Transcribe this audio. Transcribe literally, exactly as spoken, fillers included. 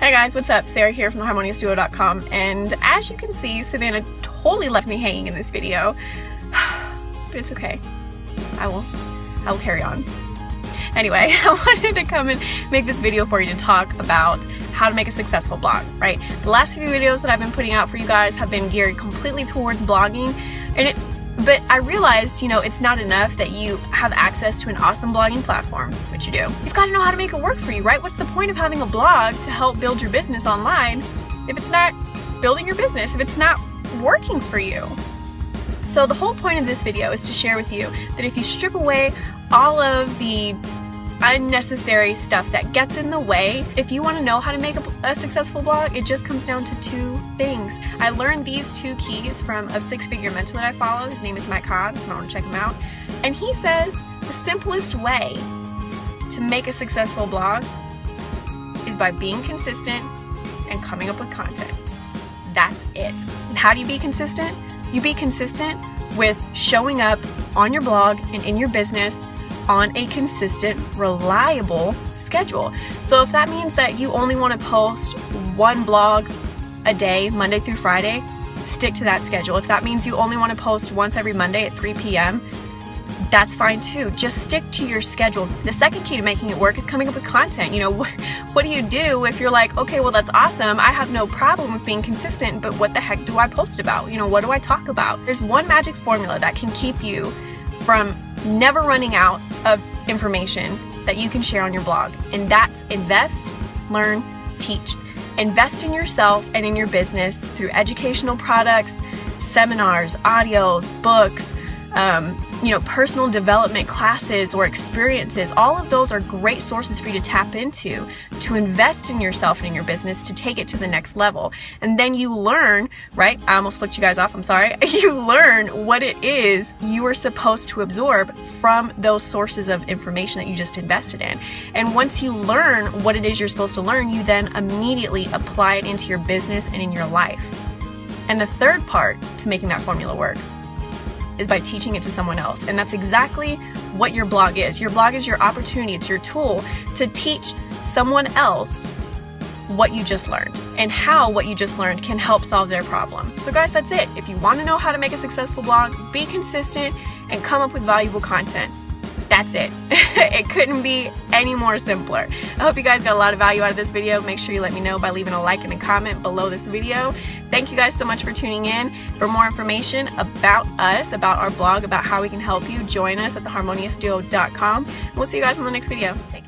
Hey guys, what's up? Sarah here from the harmonious duo dot com, and as you can see, Savannah totally left me hanging in this video, but it's okay. I will, I will carry on. Anyway, I wanted to come and make this video for you to talk about how to make a successful blog, right? The last few videos that I've been putting out for you guys have been geared completely towards blogging, and it, but I realized, you know, it's not enough that you have access to an awesome blogging platform, which you do. You've got to know how to make it work for you, right? What's the point of having a blog to help build your business online if it's not building your business, if it's not working for you? So the whole point of this video is to share with you that if you strip away all of the unnecessary stuff that gets in the way, if you want to know how to make a, a successful blog, it just comes down to two things. I learned these two keys from a six-figure mentor that I follow. His name is Mike Cobbs. You might want to check him out. And he says the simplest way to make a successful blog is by being consistent and coming up with content. That's it. How do you be consistent? You be consistent with showing up on your blog and in your business on a consistent, reliable schedule. So if that means that you only want to post one blog a day, Monday through Friday, stick to that schedule. If that means you only want to post once every Monday at three p m, that's fine too. Just stick to your schedule. The second key to making it work is coming up with content. You know, what, what do you do if you're like, okay, well, that's awesome. I have no problem with being consistent, but what the heck do I post about? You know, what do I talk about? There's one magic formula that can keep you from never running out of information that you can share on your blog, and that's invest, learn, teach. Invest in yourself and in your business through educational products, seminars, audios, books, um, you know, personal development classes or experiences. All of those are great sources for you to tap into, to invest in yourself and in your business, to take it to the next level. And then you learn, right? I almost flicked you guys off, I'm sorry. You learn what it is you are supposed to absorb from those sources of information that you just invested in. And once you learn what it is you're supposed to learn, you then immediately apply it into your business and in your life. And the third part to making that formula work is by teaching it to someone else. And that's exactly what your blog is. Your blog is your opportunity, it's your tool to teach someone else what you just learned and how what you just learned can help solve their problem. So guys, that's it. If you want to know how to make a successful blog, be consistent and come up with valuable content. That's it. It couldn't be any more simpler. I hope you guys got a lot of value out of this video. Make sure you let me know by leaving a like and a comment below this video. Thank you guys so much for tuning in. For more information about us, about our blog, about how we can help you, join us at the harmonious duo dot com. We'll see you guys on the next video. Thank you.